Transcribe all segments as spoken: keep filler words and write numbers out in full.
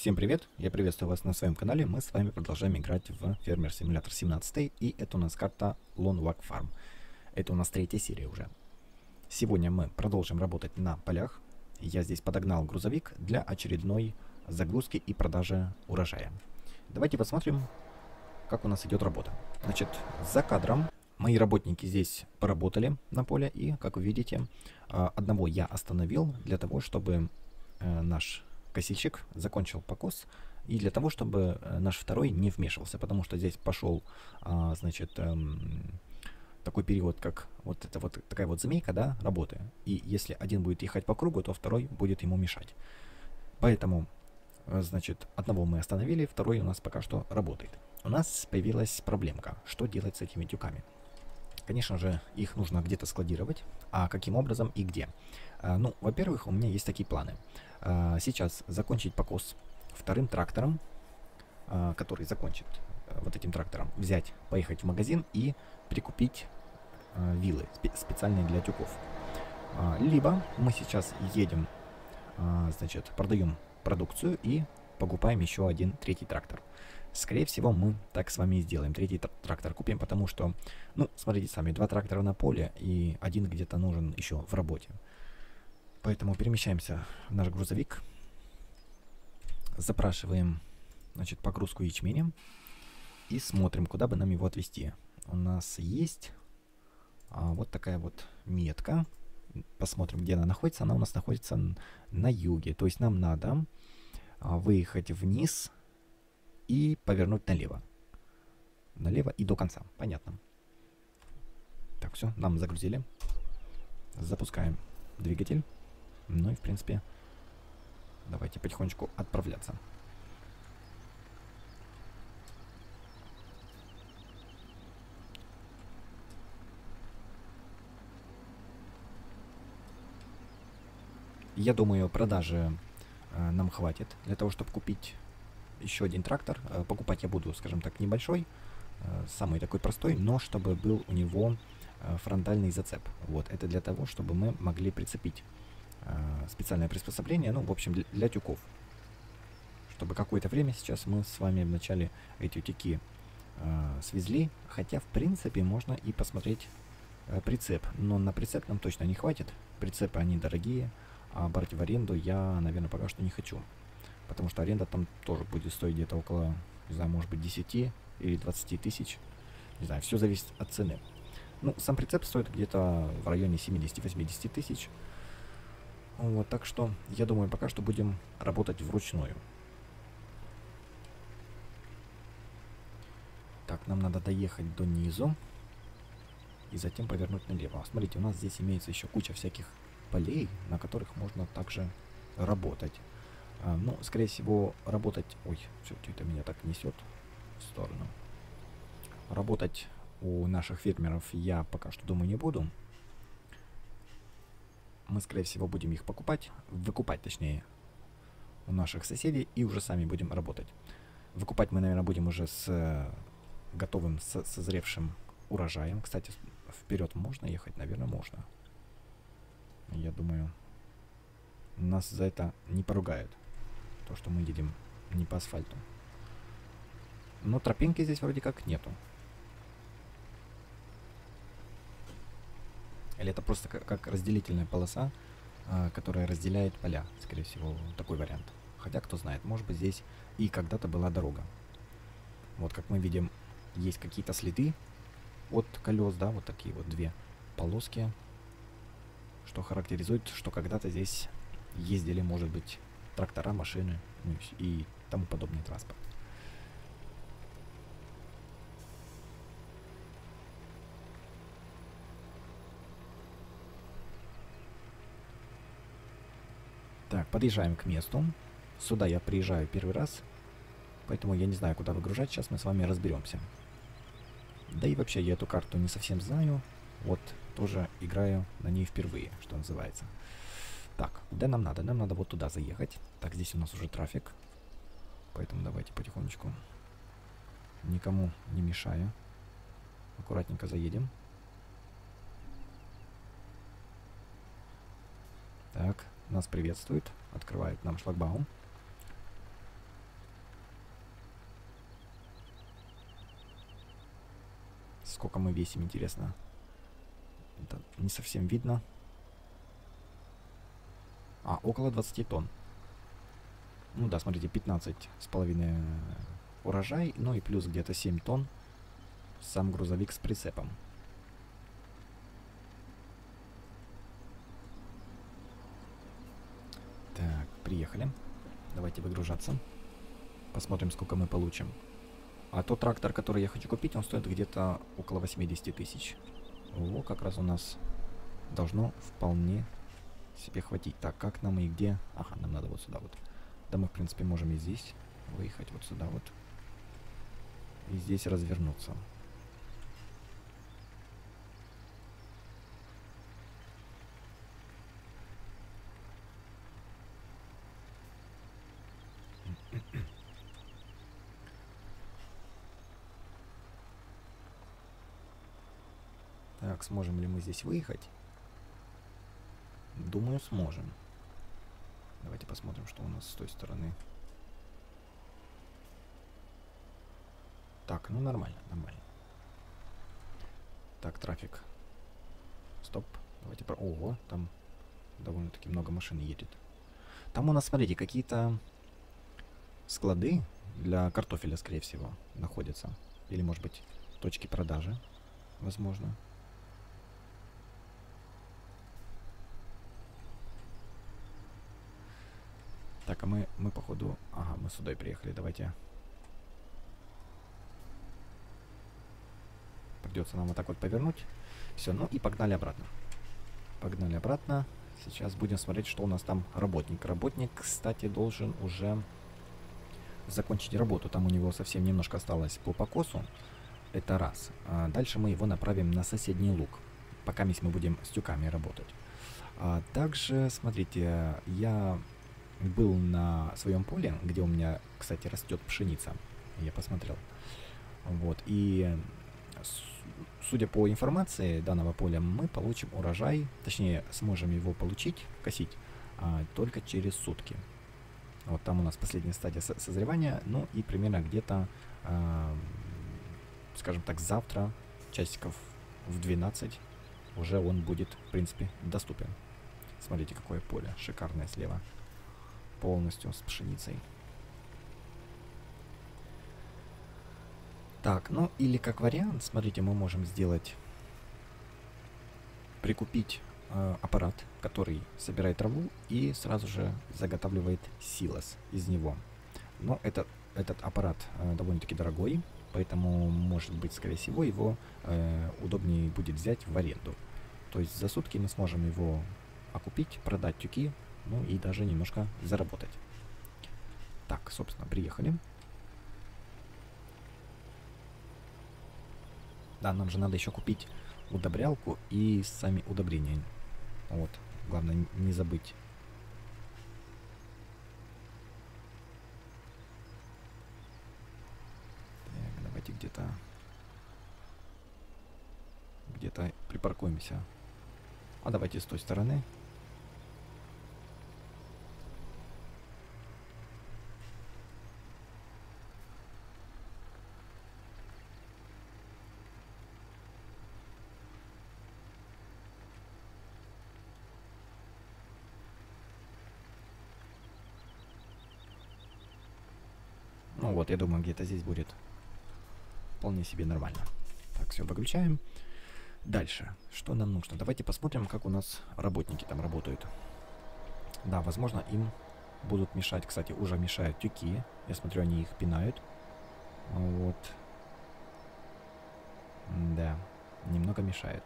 Всем привет, я приветствую вас на своем канале. Мы с вами продолжаем играть в Farmer Simulator семнадцать, и это у нас карта Lone Oak Farm. Это у нас третья серия уже. Сегодня мы продолжим работать на полях. Я здесь подогнал грузовик для очередной загрузки и продажи урожая. Давайте посмотрим, как у нас идет работа. Значит, за кадром мои работники здесь поработали на поле, и, как вы видите, одного я остановил для того, чтобы наш косильщик закончил покос, и для того, чтобы наш второй не вмешивался, потому что здесь пошел, а, значит, эм, такой период, как вот это вот такая вот змейка, да, работы. И если один будет ехать по кругу, то второй будет ему мешать. Поэтому, значит, одного мы остановили, второй у нас пока что работает. У нас появилась проблемка, что делать с этими тюками. Конечно же, их нужно где-то складировать, а каким образом и где. А, ну, во-первых, у меня есть такие планы. Сейчас закончить покос вторым трактором, который закончит вот этим трактором, взять, поехать в магазин и прикупить вилы специальные для тюков. Либо мы сейчас едем, значит, продаем продукцию и покупаем еще один третий трактор. Скорее всего, мы так с вами и сделаем. Третий трактор купим, потому что, ну, смотрите сами, два трактора на поле и один где-то нужен еще в работе. Поэтому перемещаемся в наш грузовик, запрашиваем, значит, погрузку ячменя и смотрим, куда бы нам его отвезти. У нас есть а, вот такая вот метка. Посмотрим, где она находится. Она у нас находится на юге. То есть нам надо а, выехать вниз и повернуть налево. Налево и до конца. Понятно. Так, все, нам загрузили. Запускаем двигатель. Ну и, в принципе, давайте потихонечку отправляться. Я думаю, продажи э, нам хватит для того, чтобы купить еще один трактор. Э, покупать я буду, скажем так, небольшой, э, самый такой простой, но чтобы был у него э, фронтальный зацеп. Вот, это для того, чтобы мы могли прицепить специальное приспособление, ну, в общем, для, для тюков. Чтобы какое-то время сейчас мы с вами вначале эти тюки э, свезли, хотя, в принципе, можно и посмотреть э, прицеп, но на прицеп нам точно не хватит. Прицепы, они дорогие, а брать в аренду я, наверное, пока что не хочу, потому что аренда там тоже будет стоить где-то около, не знаю, может быть, десяти или двадцати тысяч, не знаю, все зависит от цены. Ну, сам прицеп стоит где-то в районе семидесяти-восьмидесяти тысяч. Вот, так что, я думаю, пока что будем работать вручную. Так, нам надо доехать до низу и затем повернуть налево. Смотрите, у нас здесь имеется еще куча всяких полей, на которых можно также работать. А, ну, скорее всего, работать... Ой, что-то это меня так несет в сторону. Работать у наших фермеров я пока что, думаю, не буду. Мы, скорее всего, будем их покупать, выкупать, точнее, у наших соседей, и уже сами будем работать. Выкупать мы, наверное, будем уже с готовым, с созревшим урожаем. Кстати, вперед можно ехать? Наверное, можно. Я думаю, нас за это не поругают, то, что мы едем не по асфальту. Но тропинки здесь вроде как нету. Или это просто как, как разделительная полоса, э, которая разделяет поля, скорее всего, такой вариант. Хотя, кто знает, может быть, здесь и когда-то была дорога. Вот, как мы видим, есть какие-то следы от колес, да, вот такие вот две полоски, что характеризует, что когда-то здесь ездили, может быть, трактора, машины и тому подобный транспорт. Так, подъезжаем к месту. Сюда я приезжаю первый раз, поэтому я не знаю, куда выгружать. Сейчас мы с вами разберемся. Да и вообще, я эту карту не совсем знаю. Вот, тоже играю на ней впервые, что называется. Так, да, нам надо? Нам надо вот туда заехать. Так, здесь у нас уже трафик. Поэтому давайте потихонечку, никому не мешая, аккуратненько заедем. Так. Нас приветствует, открывает нам шлагбаум. Сколько мы весим, интересно. Это не совсем видно. А, около двадцати тонн. Ну да, смотрите, пятнадцать с половиной урожай, ну и плюс где-то семь тонн сам грузовик с прицепом. Так, приехали. Давайте выгружаться. Посмотрим, сколько мы получим. А тот трактор, который я хочу купить, он стоит где-то около восьмидесяти тысяч. О, как раз у нас должно вполне себе хватить. Так, как нам и где? Ага, нам надо вот сюда вот. Да мы, в принципе, можем и здесь выехать вот сюда вот. И здесь развернуться. Так, сможем ли мы здесь выехать? Думаю, сможем. Давайте посмотрим, что у нас с той стороны. Так, ну нормально, нормально. Так, трафик. Стоп. Давайте про... Ого, там довольно-таки много машин едет. Там у нас, смотрите, какие-то склады для картофеля, скорее всего, находятся. Или, может быть, точки продажи, возможно. Так, а мы, мы походу... Ага, мы сюда и приехали, давайте. Придется нам вот так вот повернуть. Все, ну и погнали обратно. Погнали обратно. Сейчас будем смотреть, что у нас там работник. Работник, кстати, должен уже закончить работу. Там у него совсем немножко осталось по покосу. Это раз. А дальше мы его направим на соседний луг. Пока мы будем с тюками работать. А также, смотрите, я... был на своем поле, где у меня, кстати, растет пшеница. Я посмотрел. Вот. И судя по информации данного поля, мы получим урожай, точнее, сможем его получить, косить, а, только через сутки. Вот там у нас последняя стадия созревания. Ну и примерно где-то, а, скажем так, завтра, часиков в двенадцать, уже он будет, в принципе, доступен. Смотрите, какое поле. Шикарное слева. Полностью с пшеницей. Так, ну или как вариант, смотрите, мы можем сделать, прикупить э, аппарат, который собирает траву и сразу же заготавливает силос из него. Но это, этот аппарат э, довольно-таки дорогой, поэтому, может быть, скорее всего, его э, удобнее будет взять в аренду. То есть за сутки мы сможем его окупить, продать тюки. Ну и даже немножко заработать. Так, собственно, приехали. Да, нам же надо еще купить удобрялку и сами удобрения. Вот, главное не забыть. Так, давайте где-то... Где-то припаркуемся. А давайте с той стороны... Вот, я думаю, где-то здесь будет вполне себе нормально. Так, все, выключаем. Дальше. Что нам нужно? Давайте посмотрим, как у нас работники там работают. Да, возможно, им будут мешать. Кстати, уже мешают тюки. Я смотрю, они их пинают. Вот. Да, немного мешают.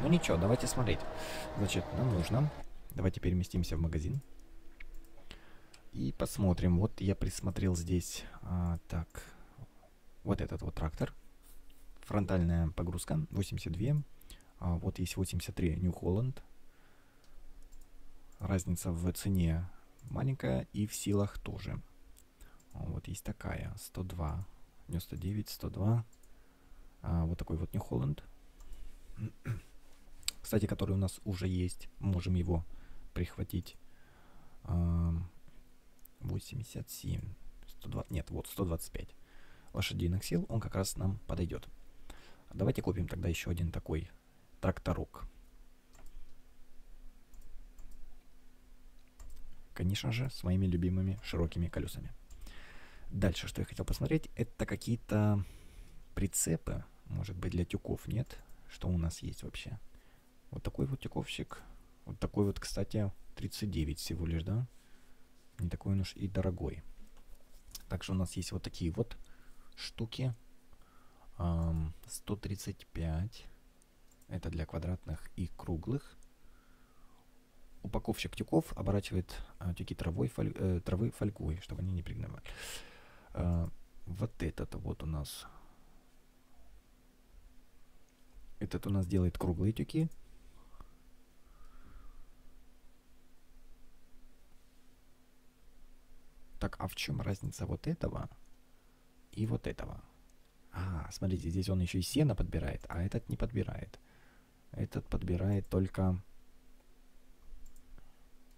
Ну ничего, давайте смотреть. Значит, нам нужно... Давайте переместимся в магазин. И посмотрим. Вот я присмотрел здесь, а, так, вот этот вот трактор. Фронтальная погрузка восемьдесят два. А, вот есть восемьдесят три New Holland. Разница в цене маленькая и в силах тоже. А, вот есть такая. сто два. девяносто девять, сто два. А, вот такой вот New Holland. Кстати, который у нас уже есть. Можем его прихватить. восемьдесят семь. сто двадцать, нет, вот сто двадцать пять лошадиных сил, он как раз нам подойдет. Давайте купим тогда еще один такой тракторок. Конечно же, с моими любимыми широкими колесами. Дальше, что я хотел посмотреть, это какие-то прицепы, может быть, для тюков, нет? Что у нас есть вообще? Вот такой вот тюковщик. Вот такой вот, кстати, тридцать девять всего лишь, да? Не такой он уж и дорогой. Также у нас есть вот такие вот штуки. сто тридцать пять. Это для квадратных и круглых. Упаковщик тюков оборачивает а, тюки травой, фоль, э, травы фольгой, чтобы они не пригнивали. А, вот этот вот у нас. Этот у нас делает круглые тюки. Так, а в чем разница вот этого и вот этого? А, смотрите, здесь он еще и сено подбирает, а этот не подбирает. Этот подбирает только...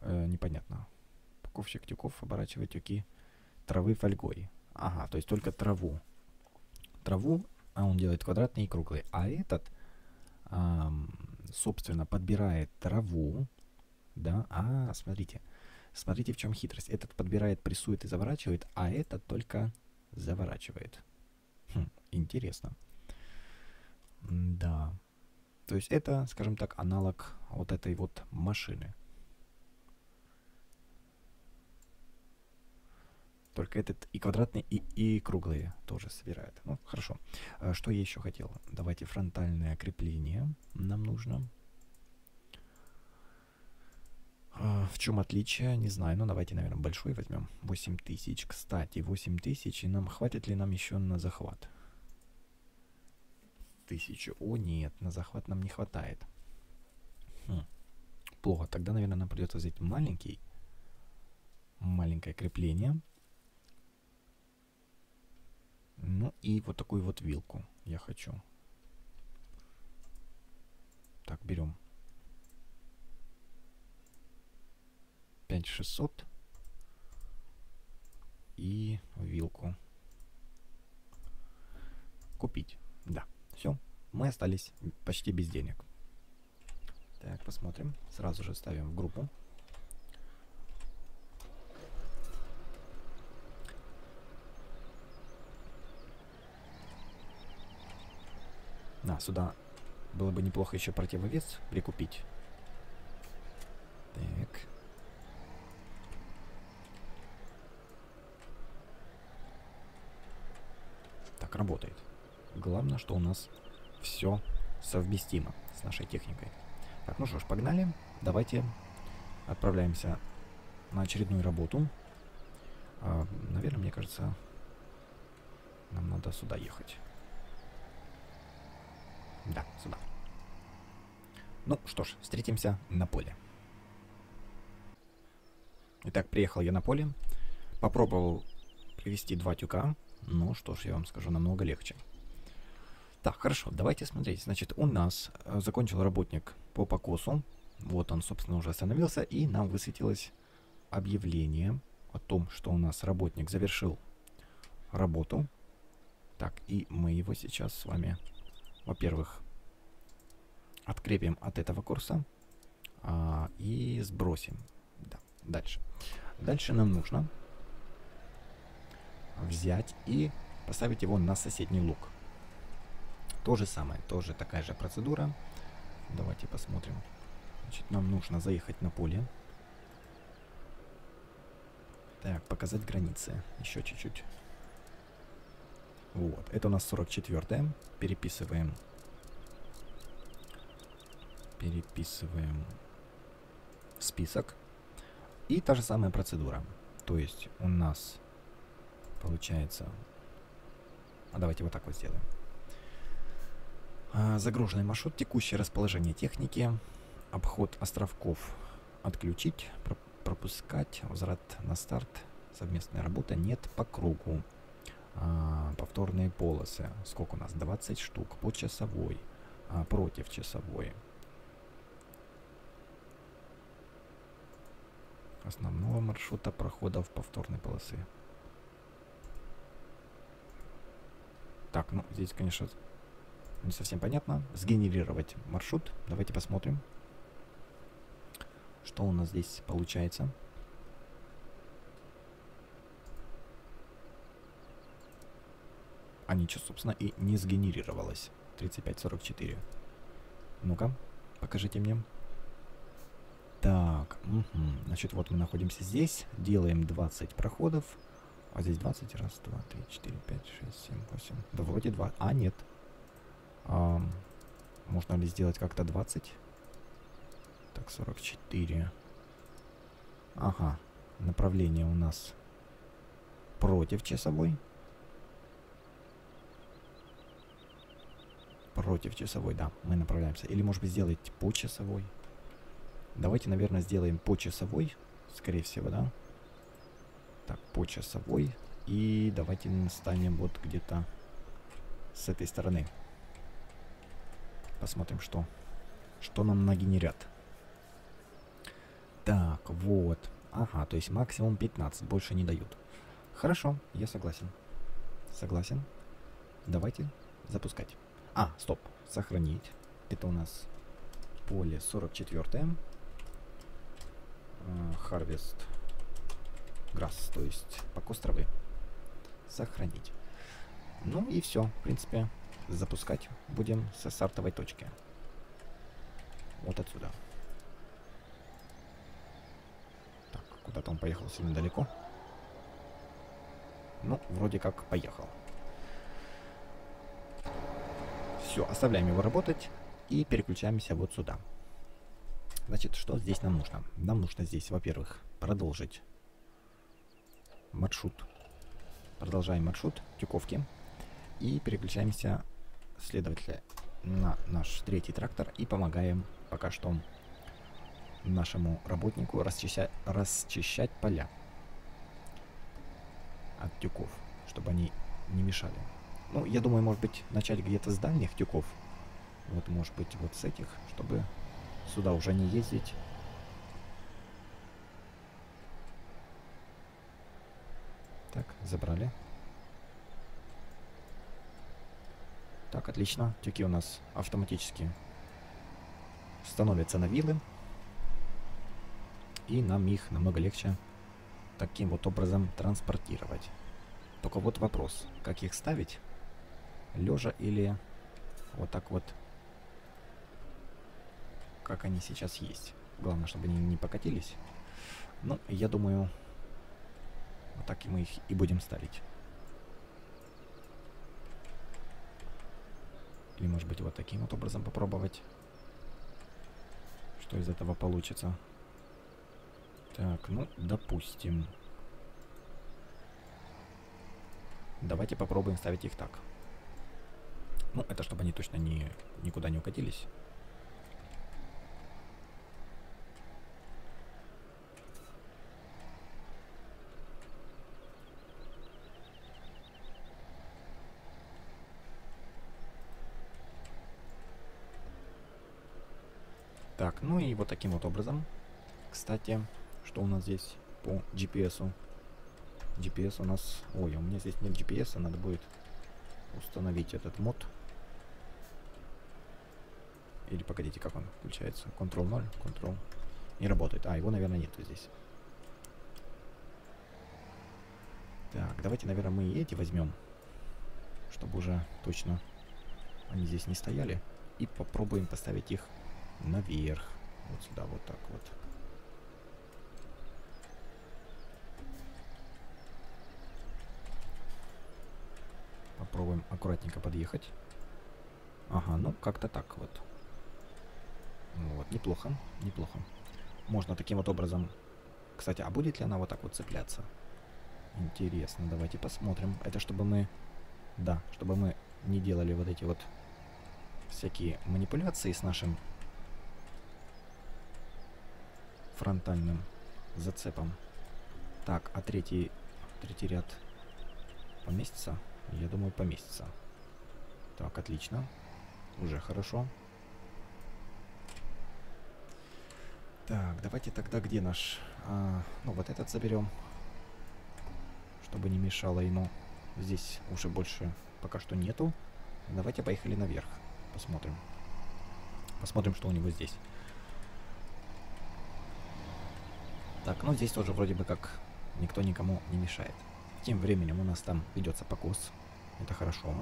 Э, непонятно. Упаковщик тюков оборачивает тюки травы фольгой. Ага, то есть только траву. Траву, а он делает квадратные и круглые. А этот, э, собственно, подбирает траву. Да, а, смотрите. Смотрите, в чем хитрость. Этот подбирает, прессует и заворачивает, а этот только заворачивает. Хм, интересно. Да. То есть это, скажем так, аналог вот этой вот машины. Только этот и квадратные, и, и круглые тоже собирает. Ну, хорошо. Что я еще хотел? Давайте фронтальное крепление нам нужно. В чем отличие? Не знаю. Ну, давайте, наверное, большой возьмем. восемь тысяч. Кстати, восемь тысяч. И нам хватит ли нам еще на захват? Тысячу. О, нет. На захват нам не хватает. Хм. Плохо. Тогда, наверное, нам придется взять маленький. Маленькое крепление. Ну и вот такую вот вилку я хочу. Так, берем пять тысяч шестьсот и вилку. Купить. Да, все. Мы остались почти без денег. Так, посмотрим. Сразу же ставим в группу. Да, сюда было бы неплохо еще противовес прикупить. Так. Так, работает. Главное, что у нас все совместимо с нашей техникой. Так, ну что ж, погнали. Давайте отправляемся на очередную работу. А, наверное, мне кажется, нам надо сюда ехать. Да, сюда. Ну что ж, встретимся на поле. Итак, приехал я на поле. Попробовал привести два тюка. Ну что ж, я вам скажу, намного легче. Так, хорошо, давайте смотреть. Значит, у нас закончил работник по покосу. Вот он, собственно, уже остановился. И нам высветилось объявление о том, что у нас работник завершил работу. Так, и мы его сейчас с вами... Во-первых, открепим от этого курса а, и сбросим. Да, дальше. Дальше нам нужно взять и поставить его на соседний луг. То же самое, тоже такая же процедура. Давайте посмотрим. Значит, нам нужно заехать на поле. Так, показать границы. Еще чуть-чуть. Вот, это у нас сорок четвёртое. Переписываем. Переписываем список. И та же самая процедура. То есть у нас получается... А давайте вот так вот сделаем. А, загруженный маршрут, текущее расположение техники. Обход островков отключить, пропускать. Возврат на старт. Совместная работа нет по кругу. А, повторные полосы. Сколько у нас? двадцать штук. По часовой. А, против часовой. Основного маршрута проходов повторной полосы. Так, ну здесь, конечно, не совсем понятно. Сгенерировать маршрут. Давайте посмотрим, что у нас здесь получается. А ничего, собственно, и не сгенерировалось. тридцать пять сорок четыре. Ну-ка, покажите мне. Так, угу. Значит, вот мы находимся здесь. Делаем двадцать проходов. А здесь двадцать. Раз, два, три, четыре, пять, шесть, семь, восемь. Да вроде два. А, нет. А, можно ли сделать как-то двадцать? Так, сорок четыре. Ага. Направление у нас против часовой. Против часовой, да. Мы направляемся. Или, может быть, сделать по часовой. Давайте, наверное, сделаем по часовой. Скорее всего, да. Так, по часовой. И давайте станем вот где-то с этой стороны. Посмотрим, что, что нам нагенерят. Так, вот. Ага, то есть максимум пятнадцать. Больше не дают. Хорошо, я согласен. Согласен. Давайте запускать. А, стоп. Сохранить. Это у нас поле сорок четвёртое. Harvest Grass, то есть покос травы. Сохранить. Ну и все. В принципе, запускать будем со стартовой точки. Вот отсюда. Так, куда-то он поехал сильно далеко. Ну, вроде как поехал. Все, оставляем его работать и переключаемся вот сюда. Значит, что здесь нам нужно? Нам нужно здесь, во-первых, продолжить маршрут. Продолжаем маршрут тюковки. И переключаемся, следовательно, на наш третий трактор и помогаем пока что нашему работнику расчищать, расчищать поля от тюков, чтобы они не мешали. Ну, я думаю, может быть, начать где-то с дальних тюков. Вот, может быть, вот с этих, чтобы сюда уже не ездить. Так, забрали. Так, отлично. Тюки у нас автоматически становятся на вилы. И нам их намного легче таким вот образом транспортировать. Только вот вопрос, как их ставить? Лежа или вот так вот, как они сейчас есть. Главное, чтобы они не покатились. Ну, я думаю, вот так и мы их и будем ставить. Или, может быть, вот таким вот образом попробовать. Что из этого получится? Так, ну, допустим. Давайте попробуем ставить их так. Ну, это чтобы они точно не, никуда не укатились. Так, ну и вот таким вот образом. Кстати, что у нас здесь по джи пи эс-у? джи пи эс у нас... Ой, у меня здесь нет джи пи эс, надо будет установить этот мод. Или, погодите, как он включается? контрол ноль, Ctrl. Не работает. А, его, наверное, нету здесь. Так, давайте, наверное, мы и эти возьмем, чтобы уже точно они здесь не стояли. И попробуем поставить их наверх. Вот сюда, вот так вот. Попробуем аккуратненько подъехать. Ага, ну как-то так вот. Вот, неплохо, неплохо. Можно таким вот образом... Кстати, а будет ли она вот так вот цепляться? Интересно, давайте посмотрим. Это чтобы мы... Да, чтобы мы не делали вот эти вот всякие манипуляции с нашим фронтальным зацепом. Так, а третий, третий ряд поместится? Я думаю, поместится. Так, отлично. Уже хорошо. Так, давайте тогда где наш... А, ну, вот этот заберем. Чтобы не мешало ему. Здесь уже больше пока что нету. Давайте поехали наверх. Посмотрим. Посмотрим, что у него здесь. Так, ну здесь тоже вроде бы как никто никому не мешает. Тем временем у нас там ведется покос. Это хорошо.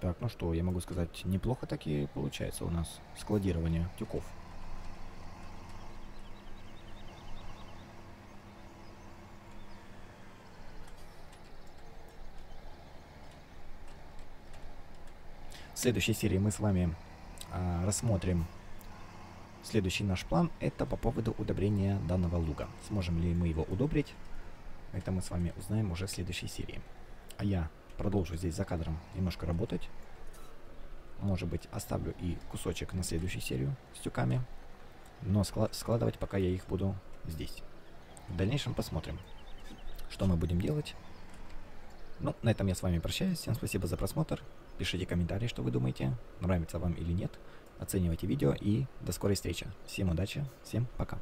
Так, ну что, я могу сказать, неплохо таки получается у нас складирование тюков. В следующей серии мы с вами а, рассмотрим следующий наш план. Это по поводу удобрения данного луга. Сможем ли мы его удобрить? Это мы с вами узнаем уже в следующей серии. А я продолжу здесь за кадром немножко работать. Может быть, оставлю и кусочек на следующую серию с тюками. Но складывать пока я их буду здесь. В дальнейшем посмотрим, что мы будем делать. Ну, на этом я с вами прощаюсь. Всем спасибо за просмотр. Пишите комментарии, что вы думаете, нравится вам или нет. Оценивайте видео и до скорой встречи. Всем удачи, всем пока.